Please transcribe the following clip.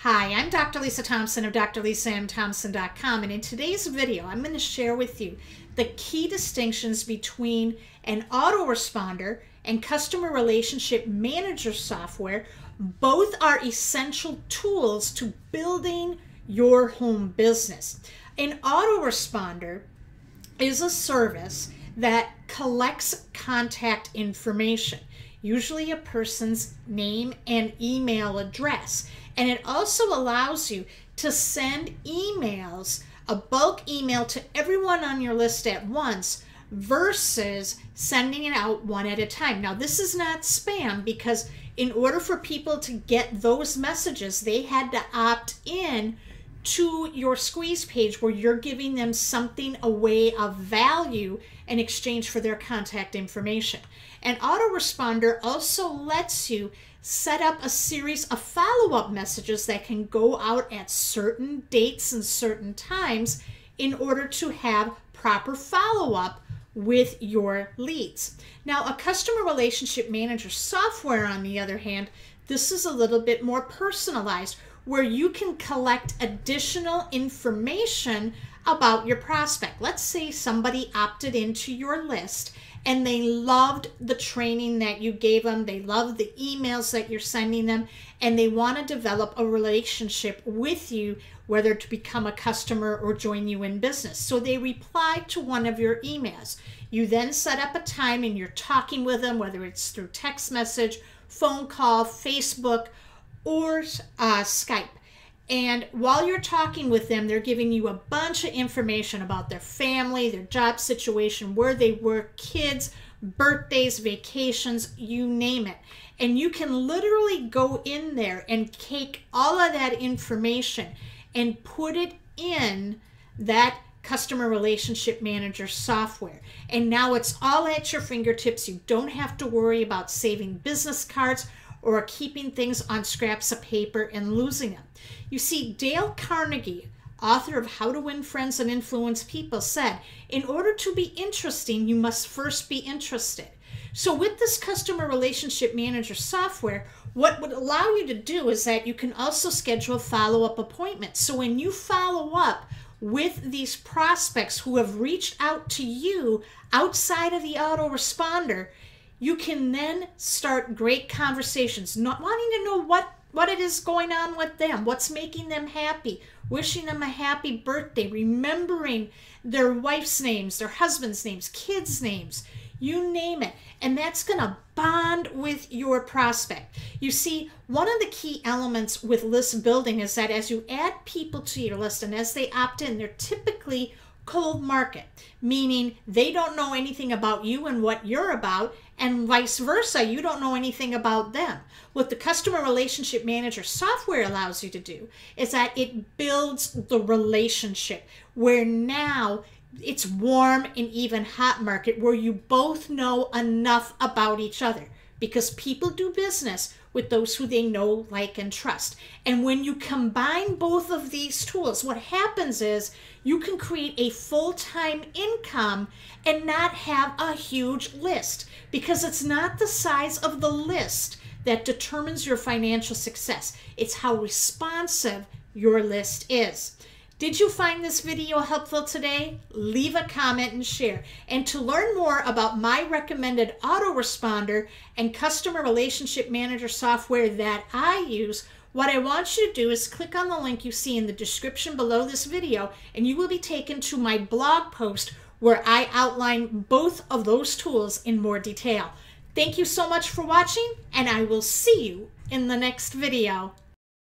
Hi, I'm Dr. Lisa Thompson of drlisamthompson.com, and in today's video I'm going to share with you the key distinctions between an autoresponder and customer relationship manager software. Both are essential tools to building your home business. An autoresponder is a service that collects contact information, usually a person's name and email address. And it also allows you to send emails, a bulk email to everyone on your list at once versus sending it out one at a time. Now, this is not spam because in order for people to get those messages, they had to opt in to your squeeze page where you're giving them something away of value in exchange for their contact information. An autoresponder also lets you set up a series of follow-up messages that can go out at certain dates and certain times in order to have proper follow-up with your leads. Now, a customer relationship manager software, on the other hand, this is a little bit more personalized, where you can collect additional information about your prospect. Let's say somebody opted into your list and they loved the training that you gave them, they loved the emails that you're sending them, and they want to develop a relationship with you, whether to become a customer or join you in business. So they reply to one of your emails. You then set up a time and you're talking with them, whether it's through text message, phone call, Facebook, or Skype. And while you're talking with them, they're giving you a bunch of information about their family, their job situation, where they work, kids, birthdays, vacations, you name it. And you can literally go in there and take all of that information and put it in that customer relationship manager software. And now it's all at your fingertips. You don't have to worry about saving business cards or keeping things on scraps of paper and losing them. You see, Dale Carnegie, author of How to Win Friends and Influence People, said, in order to be interesting, you must first be interested. So with this customer relationship manager software, what would allow you to do is that you can also schedule follow-up appointments. So when you follow up with these prospects who have reached out to you outside of the autoresponder, you can then start great conversations, not wanting to know what it is going on with them, what's making them happy, wishing them a happy birthday, remembering their wife's names, their husband's names, kids' names, you name it. And that's going to bond with your prospect. You see, one of the key elements with list building is that as you add people to your list and as they opt in, they're typically cold market, meaning they don't know anything about you and what you're about, and vice versa, you don't know anything about them. What the customer relationship manager software allows you to do is that it builds the relationship where now it's warm and even hot market, where you both know enough about each other, because people do business with those who they know, like, and trust. And when you combine both of these tools, what happens is you can create a full-time income and not have a huge list, because it's not the size of the list that determines your financial success. It's how responsive your list is. Did you find this video helpful today? Leave a comment and share. And to learn more about my recommended autoresponder and customer relationship manager software that I use, what I want you to do is click on the link you see in the description below this video, and you will be taken to my blog post where I outline both of those tools in more detail. Thank you so much for watching, and I will see you in the next video.